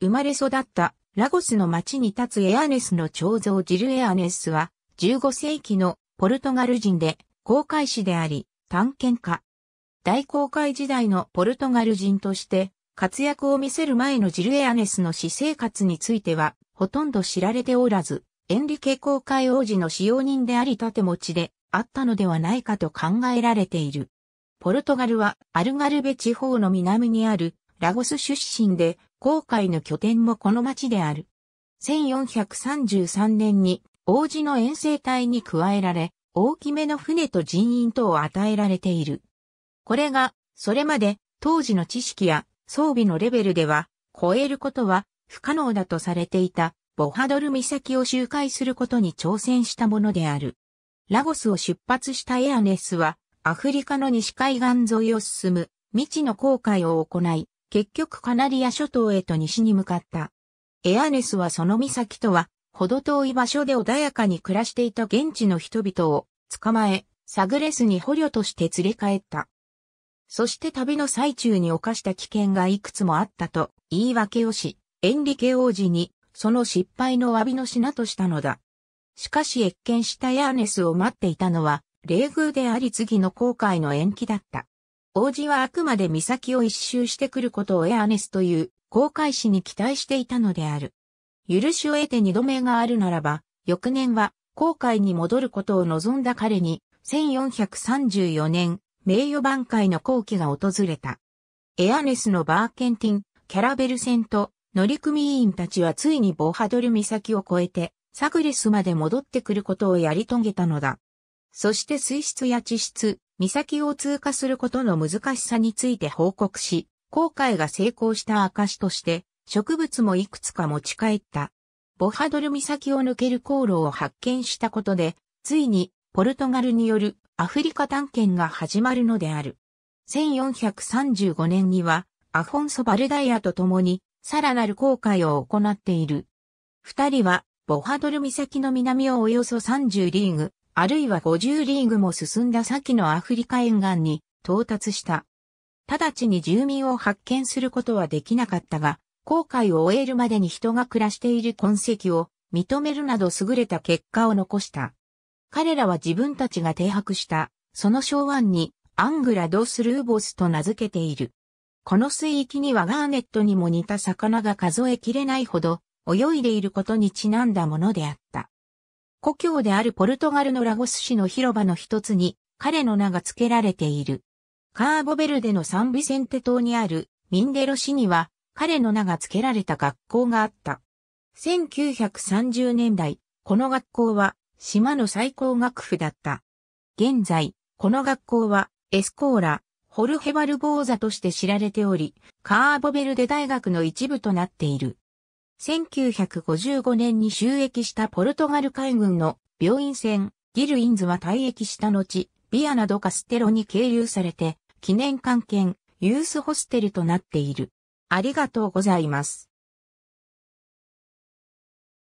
生まれ育ったラゴスの町に立つエアネスの彫像ジル・エアネスは15世紀のポルトガル人で航海士であり探検家。大航海時代のポルトガル人として活躍を見せる前のジル・エアネスの私生活についてはほとんど知られておらず、エンリケ航海王子の使用人であり盾持ちであったのではないかと考えられている。ポルトガルはアルガルベ地方の南にあるラゴス出身で航海の拠点もこの町である。1433年に王子の遠征隊に加えられ、大きめの船と人員等を与えられている。これが、それまで当時の知識や装備のレベルでは、越えることは不可能だとされていたボハドル岬を周回することに挑戦したものである。ラゴスを出発したエアネスは、アフリカの西海岸沿いを進む未知の航海を行い、結局カナリア諸島へと西に向かった。エアネスはその岬とは、ほど遠い場所で穏やかに暮らしていた現地の人々を捕まえ、サグレスに捕虜として連れ帰った。そして旅の最中に犯した危険がいくつもあったと言い訳をし、エンリケ王子にその失敗の詫びの品としたのだ。しかし謁見したエアネスを待っていたのは、冷遇であり次の航海の延期だった。王子はあくまで岬を一周してくることをエアネスという航海士に期待していたのである。許しを得て2度目があるならば、翌年は航海に戻ることを望んだ彼に、1434年、名誉挽回の好機が訪れた。エアネスのバーケンティン、キャラベル船と乗組員たちはついにボハドル岬を越えて、サグレスまで戻ってくることをやり遂げたのだ。そして水質や地質、岬を通過することの難しさについて報告し、航海が成功した証として、植物もいくつか持ち帰った。ボハドル岬を抜ける航路を発見したことで、ついにポルトガルによるアフリカ探検が始まるのである。1435年には、アフォンソ・バルダイアと共に、さらなる航海を行っている。二人は、ボハドル岬の南をおよそ30リーグ、あるいは50リーグも進んだ先のアフリカ沿岸に到達した。直ちに住民を発見することはできなかったが、航海を終えるまでに人が暮らしている痕跡を認めるなど優れた結果を残した。彼らは自分たちが停泊した、その小湾にアングラ・ドス・ルーボスと名付けている。この水域にはガーネットにも似た魚が数えきれないほど泳いでいることにちなんだものであった。故郷であるポルトガルのラゴス市の広場の一つに彼の名が付けられている。カーボベルデのサンビセンテ島にあるミンデロ市には彼の名が付けられた学校があった。1930年代、この学校は島の最高学府だった。現在、この学校はエスコーラ、ホルヘ・バルボーザとして知られており、カーボベルデ大学の一部となっている。1955年に就役したポルトガル海軍の病院船ギルインズは退役した後、ビアなどカステロに係留されて、記念館兼ユースホステルとなっている。ありがとうございます。